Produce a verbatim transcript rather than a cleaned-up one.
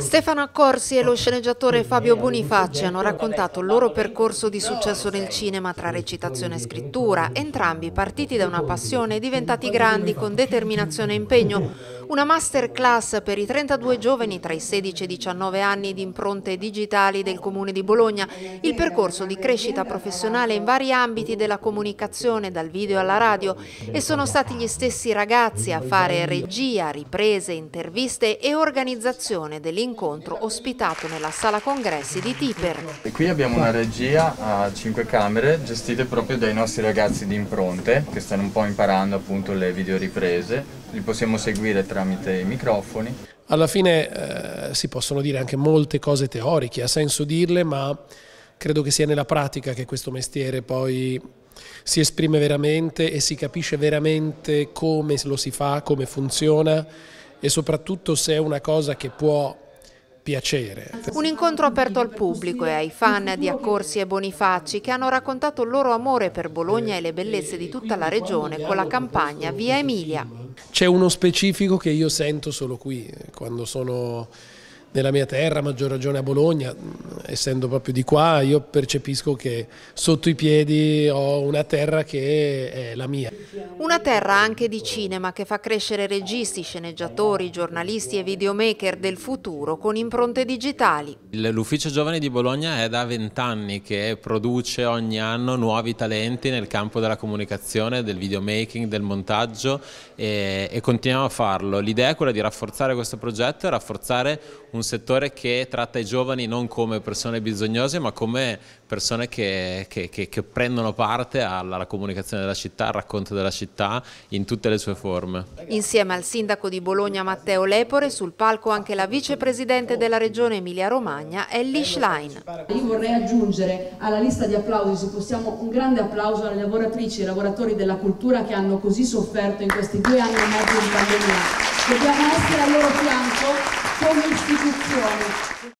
Stefano Accorsi e lo sceneggiatore Fabio Bonifacci hanno raccontato il loro percorso di successo nel cinema tra recitazione e scrittura, entrambi partiti da una passione, diventati grandi con determinazione e impegno. Una masterclass per i trentadue giovani tra i sedici e i diciannove anni di Impronte Digitali del Comune di Bologna, il percorso di crescita professionale in vari ambiti della comunicazione, dal video alla radio, e sono stati gli stessi ragazzi a fare regia, riprese, interviste e organizzazione del l'incontro ospitato nella sala congressi di Tiper. E qui abbiamo una regia a cinque camere gestite proprio dai nostri ragazzi di Impronte, che stanno un po' imparando appunto le videoriprese, li possiamo seguire tramite i microfoni. Alla fine eh, si possono dire anche molte cose teoriche, ha senso dirle, ma credo che sia nella pratica che questo mestiere poi si esprime veramente e si capisce veramente come lo si fa, come funziona e soprattutto se è una cosa che può piacere. Un incontro aperto al pubblico e ai fan di Accorsi e Bonifacci, che hanno raccontato il loro amore per Bologna e le bellezze di tutta la regione con la campagna Via Emilia. C'è uno specifico che io sento solo qui, quando sono nella mia terra, a maggior ragione a Bologna, essendo proprio di qua, io percepisco che sotto i piedi ho una terra che è la mia. Una terra anche di cinema che fa crescere registi, sceneggiatori, giornalisti e videomaker del futuro con impronte digitali. L'Ufficio Giovani di Bologna è da vent'anni che produce ogni anno nuovi talenti nel campo della comunicazione, del videomaking, del montaggio e, e continuiamo a farlo. L'idea è quella di rafforzare questo progetto e rafforzare un settore che tratta i giovani non come persone bisognose, ma come persone che, che, che, che prendono parte alla comunicazione della città, al racconto della città in tutte le sue forme. Insieme al sindaco di Bologna Matteo Lepore, sul palco anche la vicepresidente della regione Emilia-Romagna Elly Schlein. Io vorrei aggiungere alla lista di applausi, se possiamo, un grande applauso alle lavoratrici e ai lavoratori della cultura che hanno così sofferto in questi due anni e mezzo di pandemia. Dobbiamo essere al loro fianco come istituzione.